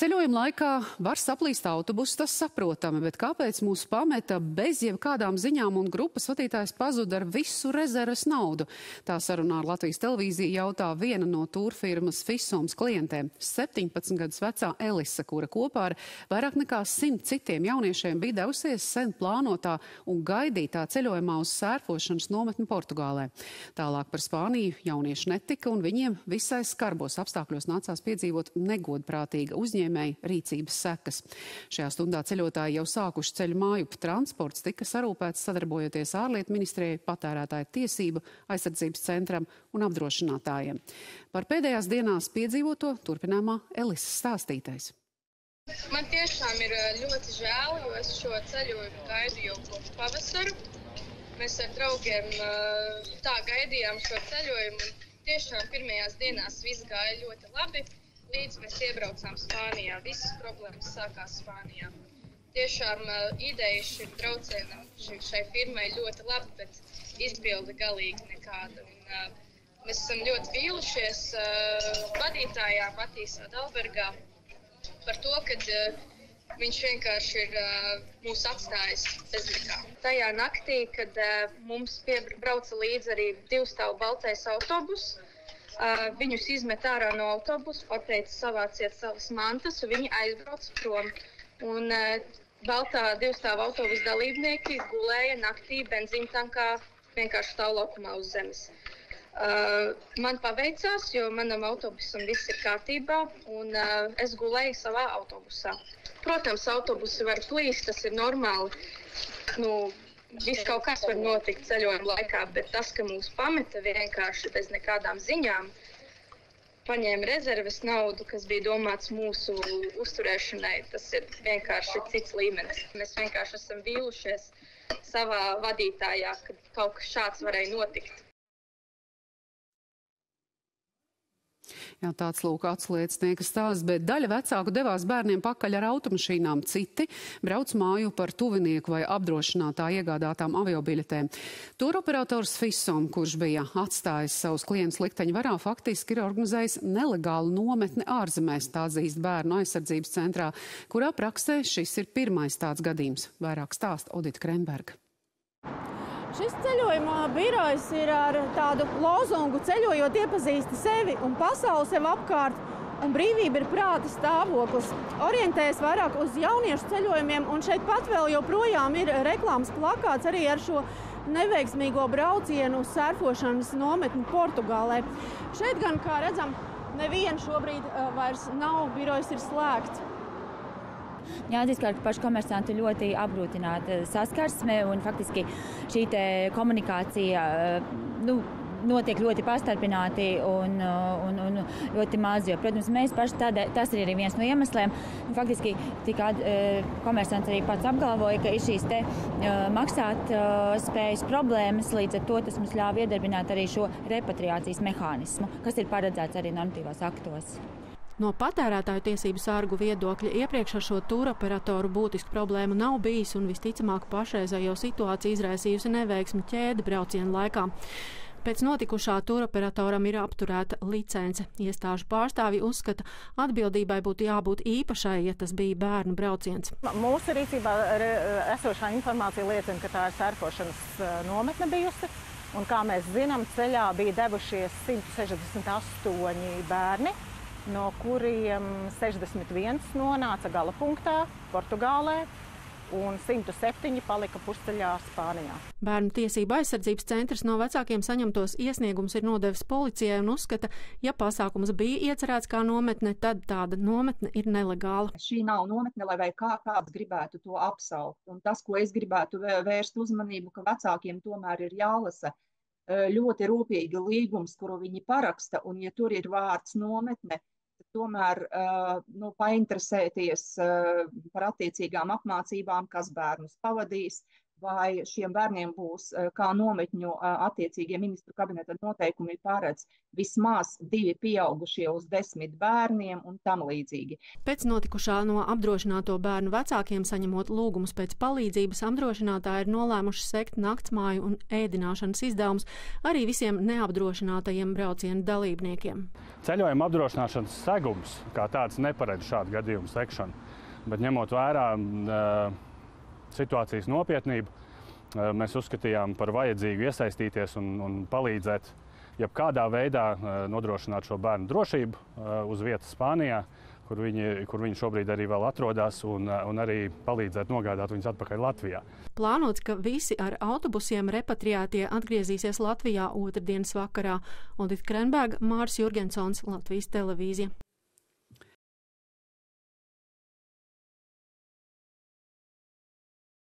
Ceļojuma laikā var saplīst autobusu, tas saprotami, bet kāpēc mūs pameta bez jebkādām ziņām un grupas vadītājs pazuda ar visu rezerves naudu? Tā sarunā ar Latvijas televīziju jautā viena no tūrfirmas FISOMS klientēm, 17 gadus vecā Elisa, kura kopā ar vairāk nekā 100 citiem jauniešiem bija devusies sen plānotā un gaidītā ceļojumā uz sērfošanas nometni Portugālē. Tālāk par Spāniju jaunieši netika un viņiem visai skarbos apstākļos nācās piedzīvot negodprātīga uzņēmuma rīcības sekas. Šajā stundā ceļotāji jau sākuši ceļu māju, transports tika sarūpēts sadarbojoties ārlietu ministrijai, patērētāju tiesību, aizsardzības centram un apdrošinātājiem. Par pēdējās dienās piedzīvoto turpinājumā Elisas stāstītais. Man tiešām ir ļoti žēl, jo es šo ceļojumu gaidu jau kopš pavasaru. Mēs ar draugiem tā gaidījām šo ceļojumu. Tiešām pirmajās dienās viss gāja ļoti labi. Līdz mēs iebraucām Spānijā. Visas problēmas sākās Spānijā. Tiešām ideja šim braucienam, šai firmai ļoti labi, bet izbilde galīgi nekāda. Un, mēs esam ļoti vīlušies vadītājā Matīsā Dalbergā par to, ka viņš vienkārši ir mūs atstājis bezlikā. Tajā naktī, kad mums brauca līdz arī divstāvu baltais autobus, viņus izmet ārā no autobusa, pateica, savāciet savas mantas, un viņi aizbrauc prom. Un baltā divstāva autobusa dalībnieki gulēja naktī benzīntankā vienkārši stāv laukumā uz zemes. Man paveicās, jo manam autobusam viss ir kārtībā, un es gulēju savā autobusā. Protams, autobusi var plīst, tas ir normāli. Viss kaut kas var notikt ceļojuma laikā, bet tas, ka mūs pameta vienkārši bez nekādām ziņām, paņēma rezerves naudu, kas bija domāts mūsu uzturēšanai, tas ir vienkārši cits līmenis. Mēs vienkārši esam vīlušies savā vadītājā, ka kaut kas šāds varēja notikt. Jā, tāds lūk atsliecinieka stāsts, bet daļa vecāku devās bērniem pakaļ ar automašīnām, citi brauc māju par tuvinieku vai apdrošinātāju iegādātām aviobiļetēm. Tūroperators FISOM, kurš bija atstājis savus klientus likteņu varā, faktiski ir organizējis nelegālu nometni ārzemēs, tā zīst Bērnu aizsardzības centrā, kurā praksē šis ir pirmais tāds gadījums. Vairāk stāsta Odita Krenberga. Šis ceļojuma birojs ir ar tādu lozungu ceļojot iepazīsti sevi un pasauli sev apkārt, un brīvība ir prāta stāvoklis. Orientējas vairāk uz jauniešu ceļojumiem, un šeit pat vēl joprojām ir reklāmas plakāts arī ar šo neveiksmīgo braucienu uz sērfošanas nometni Portugālē. Šeit gan, kā redzam, neviena šobrīd vairs nav, birojs ir slēgts. Jāatzīst, ka paši komersanti ļoti apgrūtināta saskarsme un faktiski šī komunikācija notiek ļoti pastarpināti un ļoti maz. Protams, mēs paši tas ir arī viens no iemesliem. Faktiski komersants arī pats apgalvoja, ka ir šīs te maksāt spējas problēmas, līdz ar to tas mums ļāva iedarbināt arī šo repatriācijas mehānismu, kas ir paredzēts arī normatīvos aktos. No patērētāju tiesību sargu viedokļa iepriekš ar šo tūroperatoru būtisku problēmu nav bijis un visticamāk pašreizējo situāciju izraisījusi neveiksmi ķēde braucienu laikā. Pēc notikušā tūroperatoram ir apturēta licence. Iestāžu pārstāvji uzskata, atbildībai būtu jābūt īpašai, ja tas bija bērnu brauciens. Mūsu rīcībā esošā informācija liecina, ka tā ir sērfošanas nometne bijusi. Un kā mēs zinām, ceļā bija devušies 168 bērni, no kuriem 61 nonāca gala punktā Portugālē un 107 palika pusceļā Spānijā. Bērnu tiesība aizsardzības centrs no vecākiem saņemtos iesniegums ir nodevis policijai un uzskata, ja pasākums bija iecerēts kā nometne, tad tāda nometne ir nelegāla. Šī nav nometne, lai vai kāds gribētu to apsaukt. Un tas, ko es gribētu vērst uzmanību, ka vecākiem tomēr ir jālasa ļoti rūpīgi līgums, kuru viņi paraksta, un ja tur ir vārds nometne, tomēr painteresēties par attiecīgām apmācībām, kas bērnus pavadīs, vai šiem bērniem būs kā nometņu attiecīgie ministru kabineta noteikumi paredz vismaz 2 pieaugušie uz 10 bērniem un tam līdzīgi. Pēc notikušā no apdrošināto bērnu vecākiem saņemot lūgumus pēc palīdzības, apdrošinātāji ir nolēmuši sekt naktsmāju un ēdināšanas izdevumus arī visiem neapdrošinātajiem braucienu dalībniekiem. Ceļojuma apdrošināšanas segums kā tāds neparedz šādu gadījumu sekšanu, bet ņemot vērā situācijas nopietnību, mēs uzskatījām par vajadzīgu iesaistīties un palīdzēt, jebkādā veidā nodrošināt šo bērnu drošību uz vietas Spānijā, kur viņi šobrīd arī vēl atrodas, un arī palīdzēt nogādāt viņus atpakaļ Latvijā. Plānots, ka visi ar autobusiem repatriētie atgriezīsies Latvijā otrdienas vakarā. Odita Krenberga, Mārs Jurgensons, Latvijas televīzija.